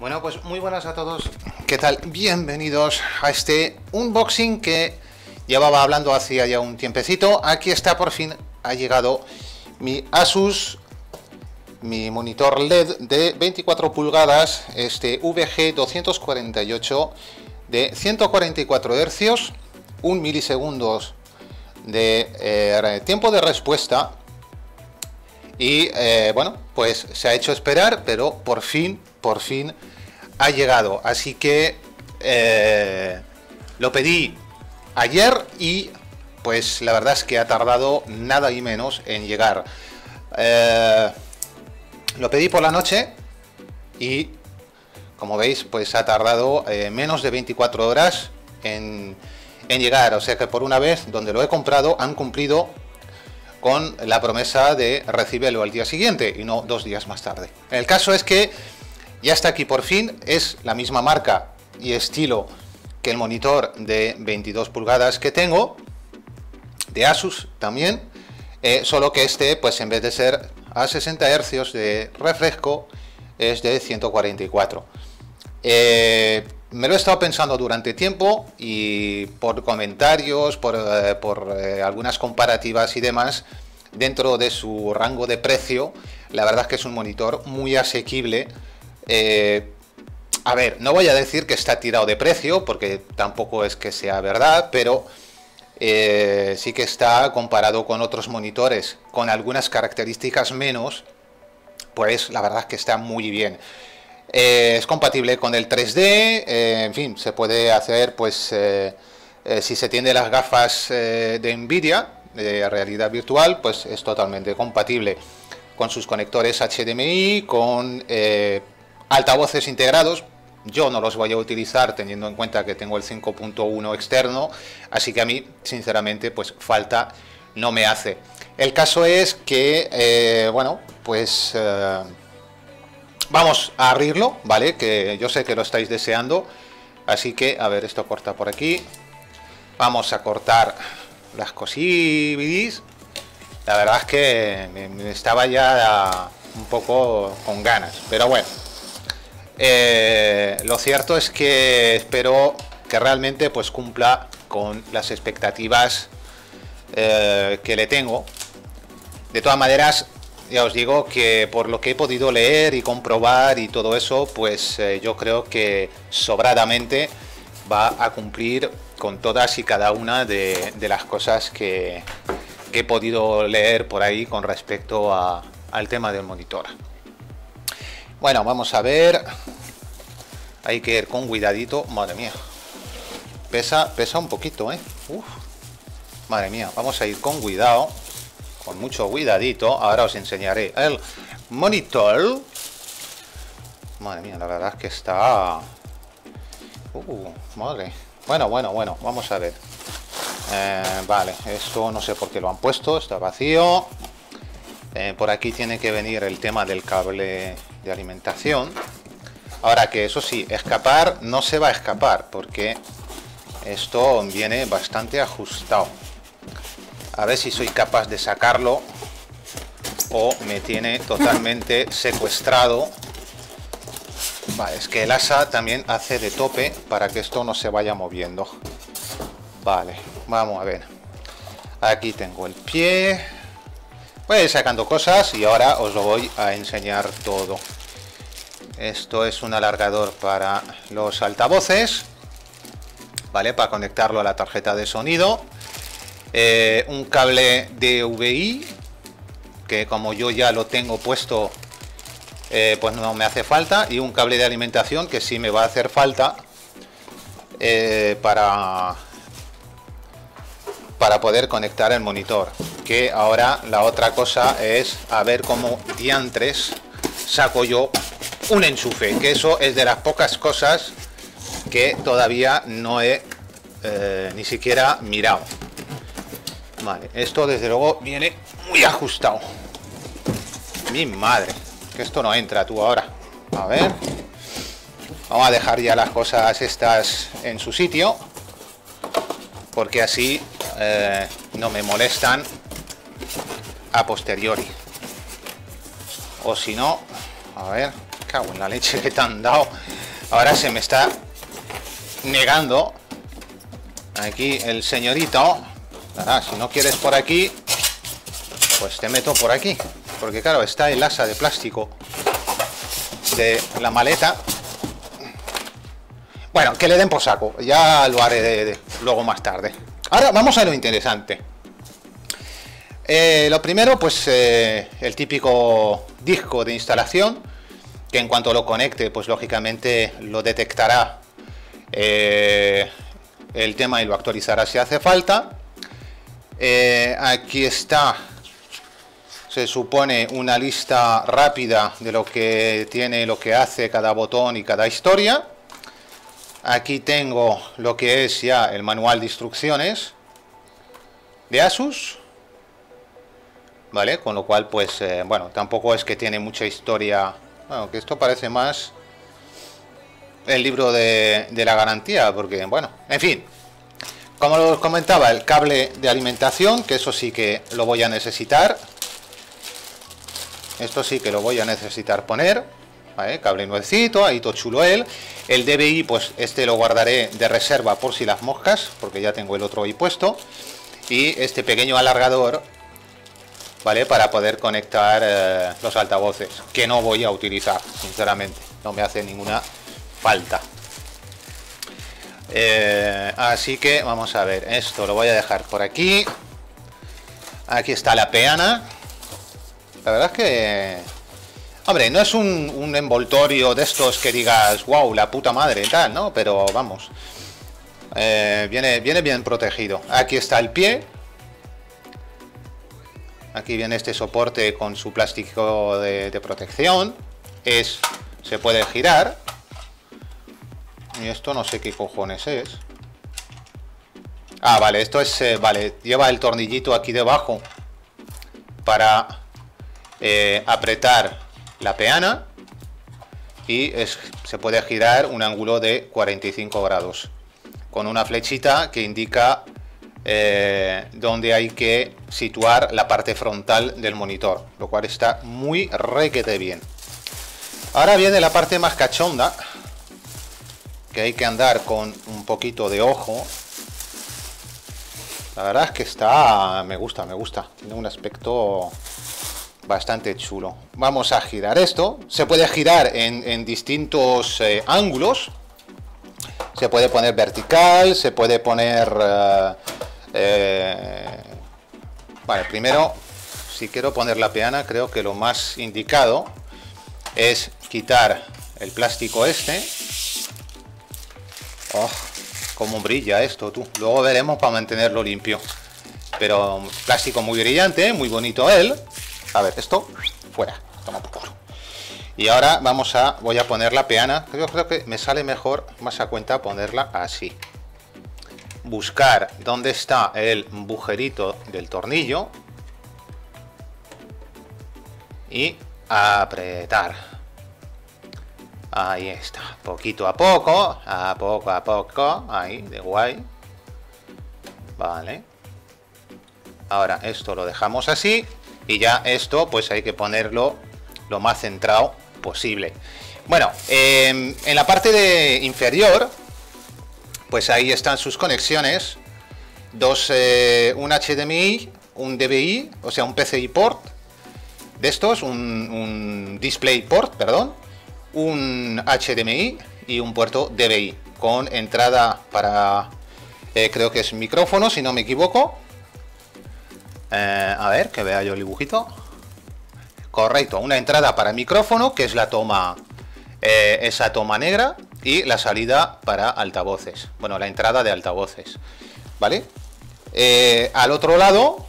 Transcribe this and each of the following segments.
Bueno, pues muy buenas a todos, ¿qué tal? Bienvenidos a este unboxing que llevaba hablando hacía ya un tiempecito. Aquí está, por fin ha llegado mi ASUS, mi monitor LED de 24 pulgadas, este VG248 de 144 Hz, 1 milisegundos de tiempo de respuesta. Y bueno, pues se ha hecho esperar, pero por fin ha llegado. Así que lo pedí ayer y pues la verdad es que ha tardado nada y menos en llegar. Lo pedí por la noche y, como veis, pues ha tardado menos de 24 horas en llegar. O sea que por una vez, donde lo he comprado, han cumplido con la promesa de recibirlo al día siguiente y no 2 días más tarde. El caso es que ya está aquí por fin. Es la misma marca y estilo que el monitor de 22 pulgadas que tengo, de Asus también, solo que este, pues en vez de ser a 60 Hz de refresco, es de 144. Me lo he estado pensando durante tiempo y por comentarios, por algunas comparativas y demás, dentro de su rango de precio, la verdad es que es un monitor muy asequible. A ver, no voy a decir que está tirado de precio, porque tampoco es que sea verdad, pero sí que está, comparado con otros monitores con algunas características menos, pues la verdad es que está muy bien. Es compatible con el 3D, en fin, se puede hacer, pues, si se tiene las gafas de NVIDIA, de realidad virtual, pues es totalmente compatible con sus conectores HDMI, con altavoces integrados. Yo no los voy a utilizar, teniendo en cuenta que tengo el 5.1 externo, así que a mí, sinceramente, pues falta no me hace. El caso es que, bueno, pues vamos a abrirlo, ¿vale? Que yo sé que lo estáis deseando, así que, a ver, esto corta por aquí. Vamos a cortar las cosillas. La verdad es que me estaba ya un poco con ganas, pero bueno. Lo cierto es que espero que realmente pues cumpla con las expectativas que le tengo. De todas maneras, ya os digo que por lo que he podido leer y comprobar y todo eso, pues yo creo que sobradamente va a cumplir con todas y cada una de las cosas que he podido leer por ahí con respecto al tema del monitor. Bueno, vamos a ver, hay que ir con cuidadito, madre mía, pesa un poquito, Uf, madre mía, vamos a ir con cuidado, con mucho cuidadito. Ahora os enseñaré el monitor. Madre mía, la verdad es que está, madre, bueno, vamos a ver, vale, esto no sé por qué lo han puesto, está vacío. Por aquí tiene que venir el tema del cable de alimentación. Ahora, que eso sí, escapar no se va a escapar, porque esto viene bastante ajustado. A ver si soy capaz de sacarlo o me tiene totalmente secuestrado. Vale, es que el asa también hace de tope para que esto no se vaya moviendo. Vale, vamos a ver. Aquí tengo el pie. Voy a ir sacando cosas y ahora os lo voy a enseñar todo. Esto es un alargador para los altavoces, ¿vale? Para conectarlo a la tarjeta de sonido. Un cable DVI, que como yo ya lo tengo puesto, pues no me hace falta. Y un cable de alimentación que sí me va a hacer falta para poder conectar el monitor. Que ahora la otra cosa es a ver cómo diantres saco yo un enchufe, que eso es de las pocas cosas que todavía no he ni siquiera mirado. Vale, esto desde luego viene muy ajustado. Mi madre, que esto no entra tú ahora. A ver, vamos a dejar ya las cosas estas en su sitio, porque así no me molestan a posteriori. O si no, a ver, cago en la leche que te han dado. Ahora se me está negando aquí el señorito. Nada, si no quieres por aquí, pues te meto por aquí. Porque claro, está el asa de plástico de la maleta. Bueno, que le den por saco. Ya lo haré luego más tarde. Ahora vamos a lo interesante. Lo primero, pues el típico disco de instalación, que en cuanto lo conecte, pues lógicamente lo detectará el tema y lo actualizará si hace falta. Aquí está, se supone, una lista rápida de lo que tiene, lo que hace cada botón y cada historia. Aquí tengo lo que es ya el manual de instrucciones de ASUS. Vale, con lo cual, pues, bueno, tampoco es que tiene mucha historia. Bueno, que esto parece más el libro de la garantía, porque, bueno, en fin. Como os comentaba, el cable de alimentación, que eso sí que lo voy a necesitar. Esto sí que lo voy a necesitar poner. ¿Vale? Cable nuevecito, ahí todo chulo él. El DVI, pues, este lo guardaré de reserva por si las moscas, porque ya tengo el otro ahí puesto. Y este pequeño alargador, ¿vale? Para poder conectar los altavoces, que no voy a utilizar, sinceramente. No me hace ninguna falta. Así que vamos a ver. Esto lo voy a dejar por aquí. Aquí está la peana. La verdad es que... hombre, no es un envoltorio de estos que digas, wow, la puta madre, tal, ¿no? Pero vamos. Viene bien protegido. Aquí está el pie. Aquí viene este soporte con su plástico de protección. Se puede girar. Y esto no sé qué cojones es. Ah, vale, esto es... vale, lleva el tornillito aquí debajo para apretar la peana. Y se puede girar un ángulo de 45 grados. Con una flechita que indica... donde hay que situar la parte frontal del monitor, lo cual está muy requete bien. Ahora viene la parte más cachonda, que hay que andar con un poquito de ojo. La verdad es que está... me gusta, tiene un aspecto bastante chulo. Vamos a girar esto. Se puede girar en distintos ángulos. Se puede poner vertical, se puede poner... vale, primero, si quiero poner la peana, creo que lo más indicado es quitar el plástico este. Oh, cómo brilla esto, tú. Luego veremos para mantenerlo limpio. Pero un plástico muy brillante, muy bonito él. A ver, esto, fuera. Toma por culo. Y ahora voy a poner la peana. Yo creo que me sale mejor, más a cuenta, ponerla así. Buscar dónde está el agujerito del tornillo y apretar. Ahí está, poquito a poco, ahí, de guay. Vale, ahora esto lo dejamos así y ya esto pues hay que ponerlo lo más centrado posible. Bueno, en la parte inferior, pues ahí están sus conexiones, un HDMI, un DVI, o sea, un PCI port de estos, un DisplayPort, perdón, un HDMI y un puerto DVI, con entrada para, creo que es micrófono, si no me equivoco. A ver, que vea yo el dibujito. Correcto, una entrada para micrófono, que es la toma... esa toma negra, y la salida para altavoces, bueno, la entrada de altavoces, ¿vale? Al otro lado,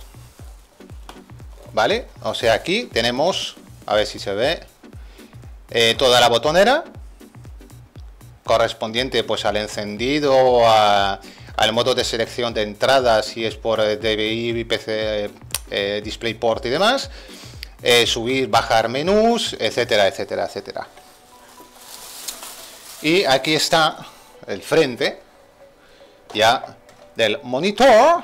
¿vale? O sea, aquí tenemos, a ver si se ve, toda la botonera correspondiente pues al encendido, al modo de selección de entrada, si es por DVI, PC, DisplayPort y demás, subir, bajar menús, etcétera, etcétera, etcétera. Y aquí está el frente ya del monitor,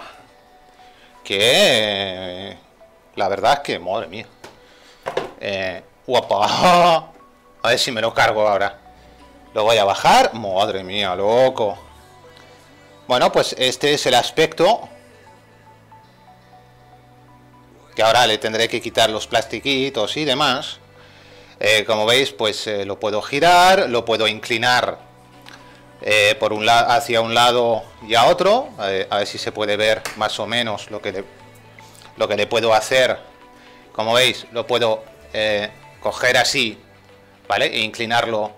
que la verdad es que, madre mía, guapa, A ver si me lo cargo ahora. Lo voy a bajar. Madre mía, loco. Bueno, pues este es el aspecto. Que ahora le tendré que quitar los plastiquitos y demás. Como veis, pues lo puedo girar, lo puedo inclinar por un lado, hacia un lado y a otro. A ver si se puede ver más o menos lo que le puedo hacer. Como veis, lo puedo coger así, ¿vale? E inclinarlo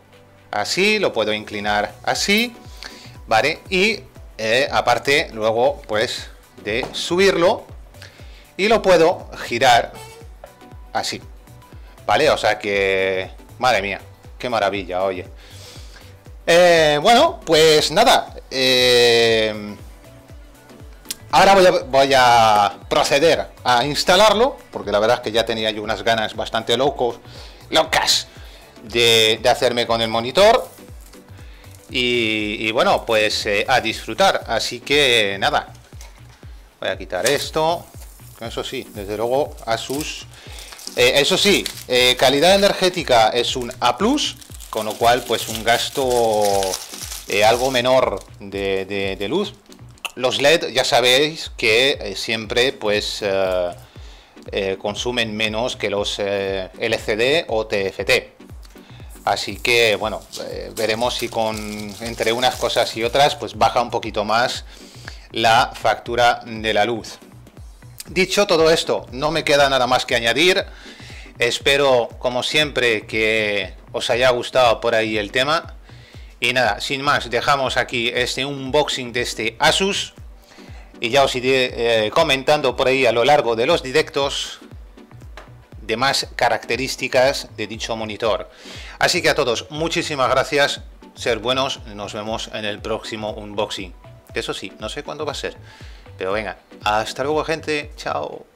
así, lo puedo inclinar así, ¿vale? Y aparte, luego, pues, de subirlo. Y lo puedo girar así, ¿vale? O sea que, madre mía, qué maravilla, oye. Bueno, pues nada. Ahora voy a proceder a instalarlo, porque la verdad es que ya tenía yo unas ganas bastante locas de hacerme con el monitor. Y bueno, pues a disfrutar. Así que nada, voy a quitar esto. Eso sí, desde luego ASUS, eso sí, calidad energética es un A+, con lo cual pues un gasto algo menor de luz. Los LED ya sabéis que siempre pues consumen menos que los LCD o TFT. Así que bueno, veremos si entre unas cosas y otras pues baja un poquito más la factura de la luz. Dicho todo esto, no me queda nada más que añadir. Espero, como siempre, que os haya gustado por ahí el tema. Y nada, sin más, dejamos aquí este unboxing de este ASUS. Y ya os iré comentando por ahí a lo largo de los directos de más características de dicho monitor. Así que a todos, muchísimas gracias. Ser buenos, nos vemos en el próximo unboxing. Eso sí, no sé cuándo va a ser. Pero venga, hasta luego, gente. Chao.